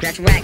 That's whack.